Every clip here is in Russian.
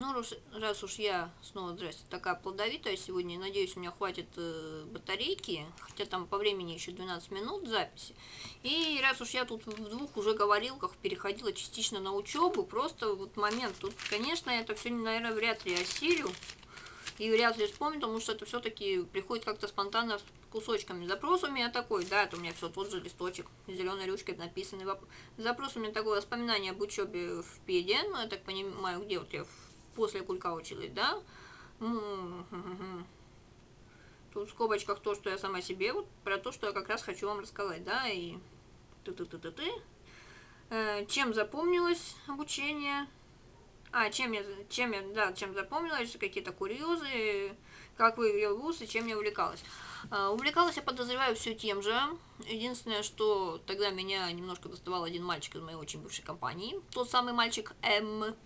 Ну, раз уж я снова, здрасте, такая плодовитая сегодня, надеюсь, у меня хватит батарейки, хотя там по времени еще 12 минут записи. И раз уж я тут в двух уже говорилках переходила частично на учебу, просто вот момент, тут, конечно, это все, наверное, вряд ли осилю и вряд ли вспомню, потому что это все-таки приходит как-то спонтанно с кусочками. Запрос у меня такой, да, это у меня все тот же листочек, зеленой ручкой написанный вопрос. Запрос у меня такой, воспоминание об учебе в ПИДе, ну, я так понимаю, где вот я после кулька училась, да? Тут в скобочках то, что я сама себе, вот про то, что я как раз хочу вам рассказать, да, и чем запомнилось обучение? Чем запомнилось, какие-то курьезы, как выявил вуз и чем я увлекалась. Увлекалась я, подозреваю, все тем же. Единственное, что тогда меня немножко доставал один мальчик из моей очень бывшей компании. Тот самый мальчик М.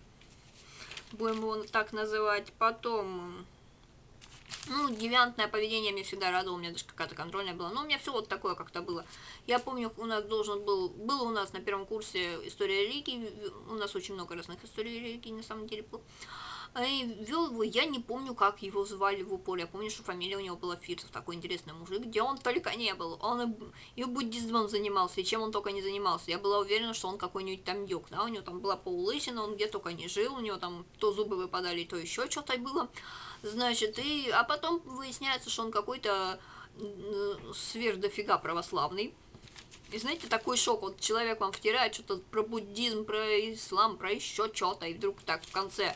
Будем его так называть. Потом, ну, девиантное поведение мне всегда радовало, у меня даже какая-то контрольная была. Но у меня все вот такое как-то было. Я помню, у нас было у нас на первом курсе история религии. У нас очень много разных историй религии, на самом деле, было. И вел его, я не помню, как его звали в упоре. Я помню, что фамилия у него была Фирцев, такой интересный мужик, где он только не был. Он и буддизмом занимался, и чем он только не занимался. Я была уверена, что он какой-нибудь там йог, да, у него там была полулысина, он где только не жил, у него там то зубы выпадали, то еще что-то было. Значит, а потом выясняется, что он какой-то сверхдофига православный. И знаете, такой шок, вот человек вам втирает что-то про буддизм, про ислам, про еще что-то, и вдруг так в конце...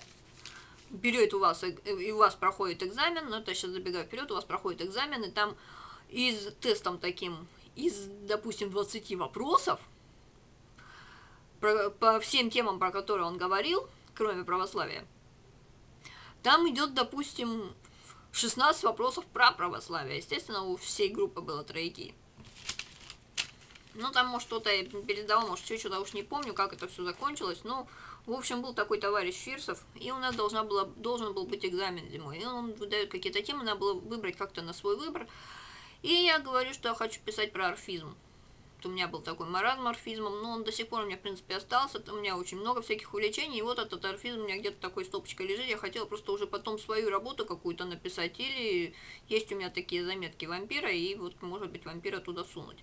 берет у вас, и у вас проходит экзамен, но это сейчас забегаю вперед, у вас проходит экзамен, и там из тестом таким, из, допустим, 20 вопросов, по всем темам, про которые он говорил, кроме православия, там идет, допустим, 16 вопросов про православие. Естественно, у всей группы было тройки. Ну, там, может, что-то я передала, может, что-то уж не помню, как это все закончилось, но... В общем, был такой товарищ Фирсов, и у нас должен был быть экзамен зимой. И он выдает какие-то темы, надо было выбрать как-то на свой выбор. И я говорю, что я хочу писать про орфизм. Вот у меня был такой маразм орфизмом, но он до сих пор у меня, в принципе, остался. У меня очень много всяких увлечений, и вот этот орфизм у меня где-то такой стопочкой лежит. Я хотела просто уже потом свою работу какую-то написать, или есть у меня такие заметки вампира, и вот, может быть, вампира туда сунуть.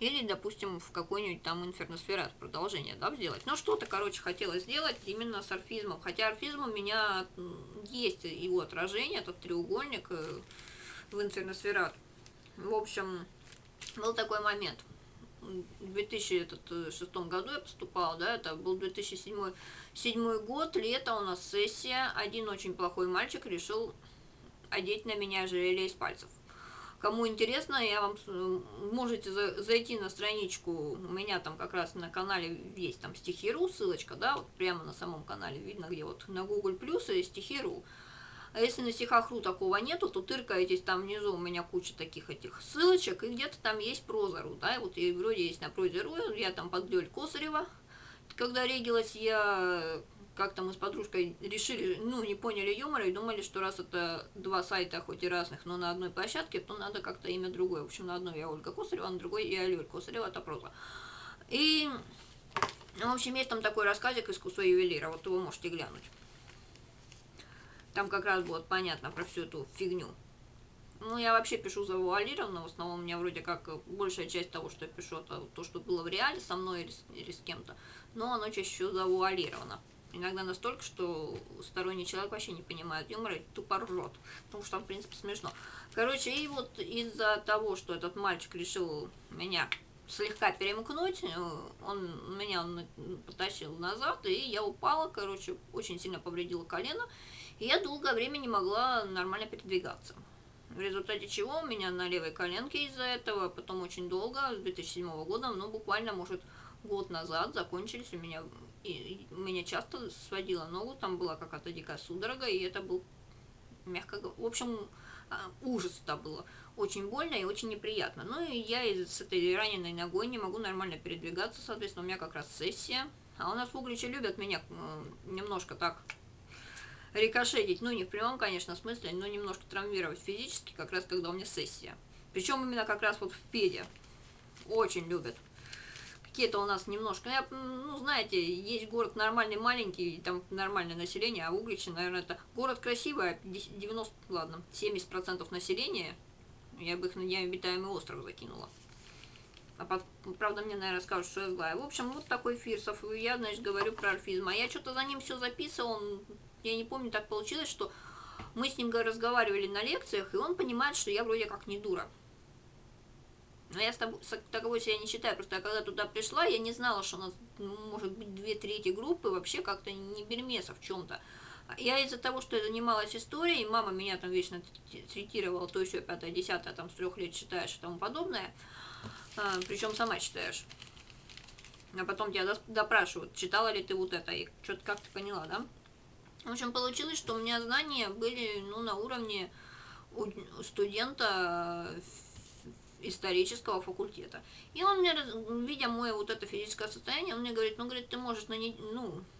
Или, допустим, в какой-нибудь там инферносферат продолжение, да, сделать. Но что-то, короче, хотела сделать именно с орфизмом. Хотя орфизм у меня есть его отражение, этот треугольник в инферносферат. В общем, был такой момент. В 2006 году я поступала, да, это был 2007 год, лето, у нас сессия. Один очень плохой мальчик решил одеть на меня жерелье из пальцев. Кому интересно, я вам можете зайти на страничку, у меня там как раз на канале есть там стихи.ру, ссылочка, да, вот прямо на самом канале видно, где вот на Google плюс и стихи.ру. А если на стихах.ру такого нету, то тыркаетесь, там внизу у меня куча таких этих ссылочек, и где-то там есть Прозору, да, и вот и вроде есть на Прозору, я там под Лёль Косарева, когда регилась, я как-то мы с подружкой решили, ну, не поняли юмора и думали, что раз это два сайта, хоть и разных, но на одной площадке, то надо как-то имя другое, в общем, на одной я Ольга Косарева, на другой я Лёль Косарева, это Проза. И, в общем, есть там такой рассказик из Кусо-ювелира, вот его можете глянуть. Там как раз будет понятно про всю эту фигню. Ну, я вообще пишу завуалированно, в основном у меня вроде как большая часть того, что я пишу, это то, что было в реале со мной или с кем-то, но оно чаще всего завуалировано. Иногда настолько, что сторонний человек вообще не понимает юмора и тупо ржет, потому что там, в принципе, смешно. Короче, и вот из-за того, что этот мальчик решил меня слегка перемкнуть, он меня потащил назад, и я упала, короче, очень сильно повредила колено. И я долгое время не могла нормально передвигаться. В результате чего у меня на левой коленке из-за этого, потом очень долго, с 2007 года, ну буквально, может, год назад закончились у меня, и меня часто сводила ногу, там была какая-то дикая судорога, и это был, мягко говоря, в общем, ужас это было. Очень больно и очень неприятно. Ну и я с этой раненой ногой не могу нормально передвигаться, соответственно, у меня как раз сессия. А у нас в Угличе любят меня немножко так... рикошетить, ну не в прямом, конечно, смысле, но немножко травмировать физически, как раз когда у меня сессия. Причем именно как раз вот в ПИДе. Очень любят. Какие-то у нас немножко, ну, знаете, есть город нормальный, маленький, там нормальное население, а Угличи, наверное, это город красивый, а 90, ладно, 70% населения, я бы их на необитаемый остров закинула. А под, правда, мне, наверное, скажут, что я злая. В общем, вот такой Фирсов, я, значит, говорю про орфизм. А я что-то за ним все записывал, я не помню, так получилось, что мы с ним разговаривали на лекциях, и он понимает, что я вроде как не дура. Но я с тобой, таковой себя не считаю, просто я когда туда пришла, я не знала, что у нас может быть 2/3 группы вообще как-то не бельмеса в чем-то. Я из-за того, что я занималась историей, мама меня там вечно третировала, то еще 5-10, там с 3 лет читаешь и тому подобное, причем сама читаешь. А потом тебя допрашивают, читала ли ты вот это, и что-то как-то поняла, да? В общем, получилось, что у меня знания были, ну, на уровне студента исторического факультета. И он мне, видя мое вот это физическое состояние, он мне говорит, ты можешь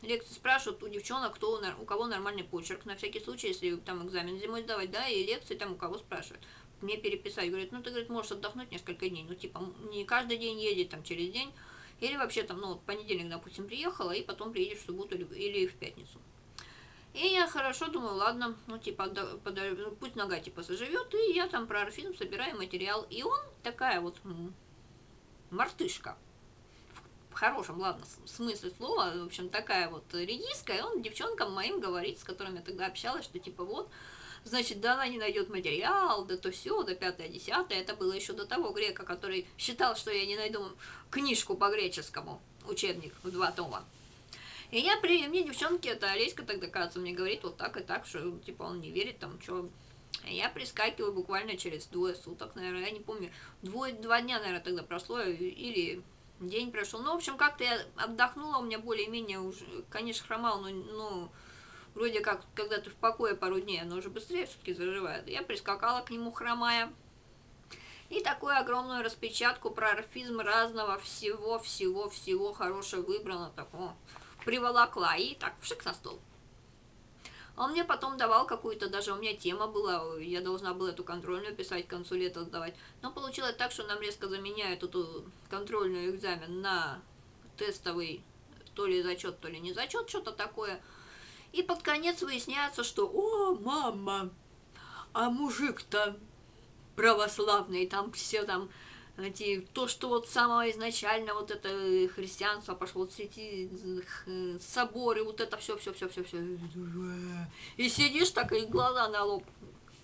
лекции спрашивают у девчонок, у кого нормальный почерк, на всякий случай, если там экзамен зимой сдавать, да, и лекции там у кого спрашивают. Мне переписать, говорит, ты, можешь отдохнуть несколько дней, типа, не каждый день ездить, там, через день, или вообще там, ну, понедельник, допустим, приехала, и потом приедешь в субботу или в пятницу. И я хорошо думаю, ладно, пусть нога типа заживет, и я там про орфизм собираю материал. И он такая вот мартышка, в хорошем, ладно, смысле слова, в общем, такая вот редиска, и он девчонкам моим говорит, с которыми я тогда общалась, что типа вот, значит, да она не найдет материал, да то все, да 5-10, это было еще до того грека, который считал, что я не найду книжку по греческому, учебник в 2 тома. И мне девчонки, это Олеська тогда, кажется, мне говорит вот так и так, что типа он не верит, там что. Я прискакиваю буквально через 2 суток, наверное, я не помню, 2 дня, наверное, тогда прошло, или день прошел. Ну, в общем, как-то я отдохнула, у меня более-менее уже, конечно, хромал, но вроде как, когда ты в покое пару дней, оно уже быстрее все-таки заживает. Я прискакала к нему хромая. И такую огромную распечатку про орфизм разного всего хорошего выбрано такого. Приволокла и так вшик на стол. Он мне потом давал какую-то, даже у меня тема была, я должна была эту контрольную писать, к концу лета сдавать. Но получилось так, что нам резко заменяют эту контрольную экзамен на тестовый, то ли зачет, то ли не зачет, что-то такое. И под конец выясняется, что, о, мама, а мужик-то православный, там все там... То, что вот с самого изначально вот это христианство пошло, вот эти соборы, вот это все. И сидишь так и глаза на лоб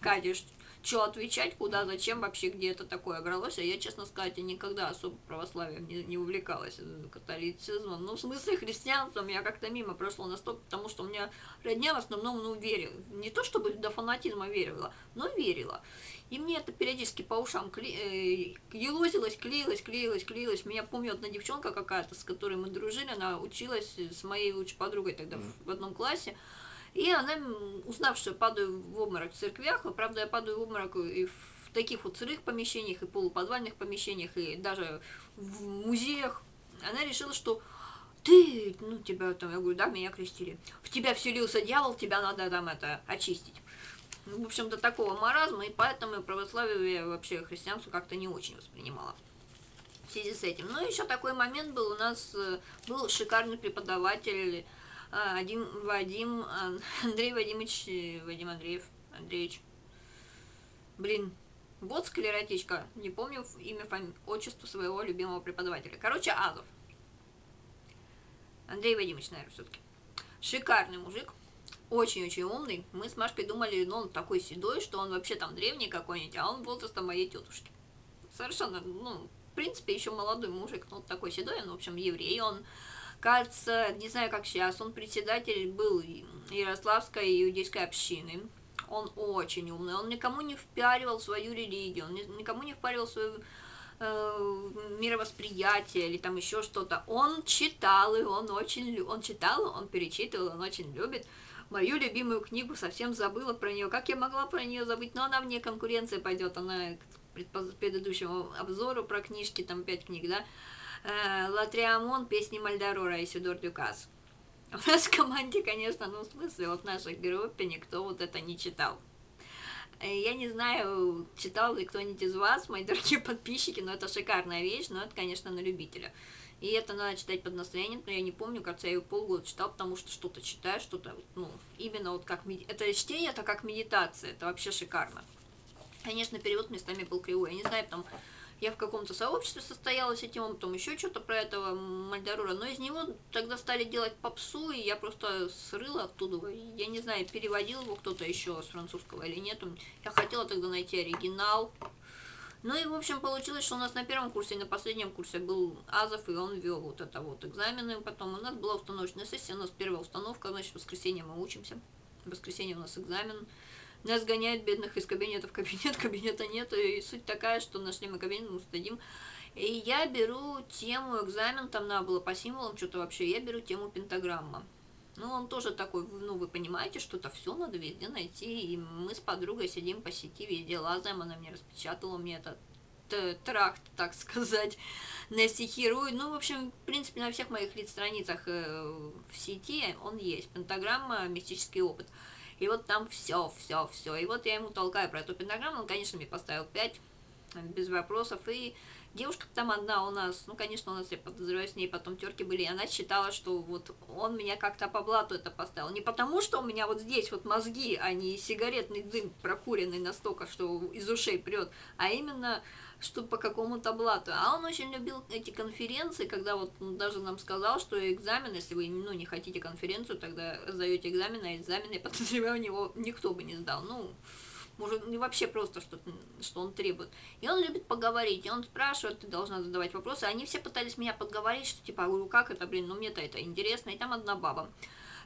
катишь, что отвечать, куда, зачем вообще, где это такое бралось. А я, честно сказать, никогда особо православием не увлекалась, католицизмом, ну в смысле христианством я как-то мимо прошло настолько, потому что у меня родня в основном, верила, не то чтобы до фанатизма верила, но верила. И мне это периодически по ушам елозилось, клеилось. Меня, помню, одна девчонка какая-то, с которой мы дружили, она училась с моей лучшей подругой тогда в одном классе. И она, узнав, что я падаю в обморок в церквях, правда, я падаю в обморок и в таких вот сырых помещениях, и полуподвальных помещениях, и даже в музеях, она решила, что ты, тебя там, я говорю, да, меня крестили. В тебя вселился дьявол, тебя надо там это очистить. В общем, до такого маразма, и поэтому православие вообще христианство как-то не очень воспринимало в связи с этим. Ну, еще такой момент был, у нас был шикарный преподаватель Андрей Вадимович, Андреевич, блин, вот склеротичка, не помню имя, отчество своего любимого преподавателя. Короче, Азов. Андрей Вадимович, наверное, все-таки. Шикарный мужик. Очень-очень умный. Мы с Машкой думали, он такой седой, что он вообще там древний какой-нибудь, а он возраста моей тетушки. Совершенно, в принципе, еще молодой мужик, но такой седой, он, в общем, еврей. Он, кажется, не знаю, как сейчас, он председатель был Ярославской иудейской общины. Он очень умный, он никому не впаривал свою религию, он никому не впаривал свою мировосприятие или там еще что-то. Он читал, и он очень он перечитывал, он очень любит. Мою любимую книгу, совсем забыла про нее. Как я могла про нее забыть? Но она вне конкуренции пойдет. Она к предыдущему обзору про книжки, там 5 книг, да? Лотреамон, песни Мальдорора, Изидор Дюкас. В нашей команде, конечно, в смысле, вот в нашей группе никто вот это не читал. Я не знаю, читал ли кто-нибудь из вас, мои дорогие подписчики, но это шикарная вещь, но это, конечно, на любителя. И это надо читать под настроением, но я не помню, кажется, я ее полгода читала, потому что что-то читаешь, что-то, ну, именно вот как... Это чтение, это как медитация, это вообще шикарно. Конечно, перевод местами был кривой, я не знаю, там, я в каком-то сообществе состоялась этим, потом еще что-то про этого Мальдорора, но из него тогда стали делать попсу, и я просто срыла оттуда, я не знаю, переводил его кто-то еще с французского или нет, я хотела тогда найти оригинал. Ну и, в общем, получилось, что у нас на первом курсе и на последнем курсе был Азов, и он вел вот это вот экзамены. Потом у нас была установочная сессия, у нас первая установка, значит, в воскресенье мы учимся. В воскресенье у нас экзамен. Нас гоняют, бедных, из кабинета в кабинет, кабинета нет. И суть такая, что нашли мы кабинет, мы сдадим. И я беру тему экзамен, там надо было по символам что-то вообще, я беру тему пентаграмма. Ну, он тоже такой, ну, вы понимаете, что-то все надо везде найти, и мы с подругой сидим по сети, везде лазаем, она мне распечатала, мне этот тракт, так сказать, на стихи.ру, ну, в общем, в принципе, на всех моих страницах в сети он есть, пентаграмма, мистический опыт, и вот там все, и вот я ему толкаю про эту пентаграмму, он, конечно, мне поставил 5, без вопросов, и... Девушка там одна у нас, ну, конечно, у нас, я подозреваю, с ней потом терки были, и она считала, что вот он меня как-то по блату это поставил. Не потому, что у меня вот здесь вот мозги, а не сигаретный дым прокуренный настолько, что из ушей прет, а именно, что по какому-то блату. А он очень любил эти конференции, когда вот он даже нам сказал, что экзамен, если вы, ну, не хотите конференцию, тогда сдаете экзамен, а экзамен, я подозреваю, у него никто бы не сдал, ну... Может, не вообще просто, что он требует. И он любит поговорить, и он спрашивает, ты должна задавать вопросы. Они все пытались меня подговорить, что типа, говорю, как это, блин, ну мне-то это интересно. И там одна баба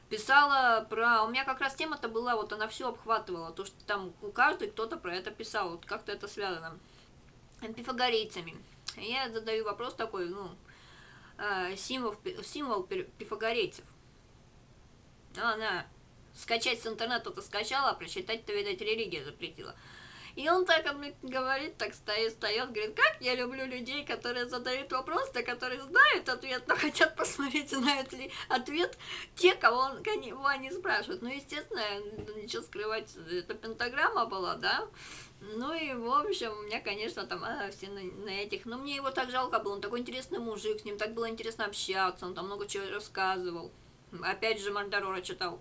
писала про... У меня как раз тема-то была, вот она все обхватывала, то, что там у каждого кто-то про это писал, вот как-то это связано. Пифагорейцами. Я задаю вопрос такой, ну, символ пифагорейцев. Она... Скачать с интернета-то скачала, а прочитать-то, видать, религия запретила. И он так он говорит, так встает, говорит, как я люблю людей, которые задают вопросы, которые знают ответ, но хотят посмотреть, знают ли ответ те, кого они спрашивают. Ну, естественно, ничего скрывать, это пентаграмма была, да? Ну и, в общем, у меня, конечно, там все на этих... Но мне его так жалко было, он такой интересный мужик, с ним так было интересно общаться, он там много чего рассказывал. Опять же, Мальдорора читал.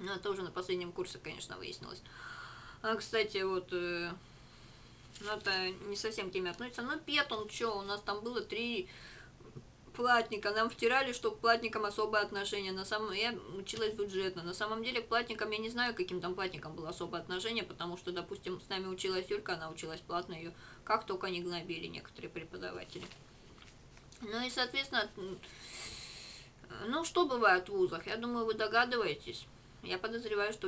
Ну, это уже на последнем курсе, конечно, выяснилось. А, кстати, вот... ну, это не совсем к теме относится. Но ПИД, он чё, у нас там было 3 платника. Нам втирали, что к платникам особое отношение. На самом... Я училась бюджетно. На самом деле, к платникам, я не знаю, каким там платникам было особое отношение, потому что, допустим, с нами училась Юлька, она училась платно, ее как только не гнобили некоторые преподаватели. Ну и, соответственно, ну, что бывает в вузах? Я думаю, вы догадываетесь. Я подозреваю, что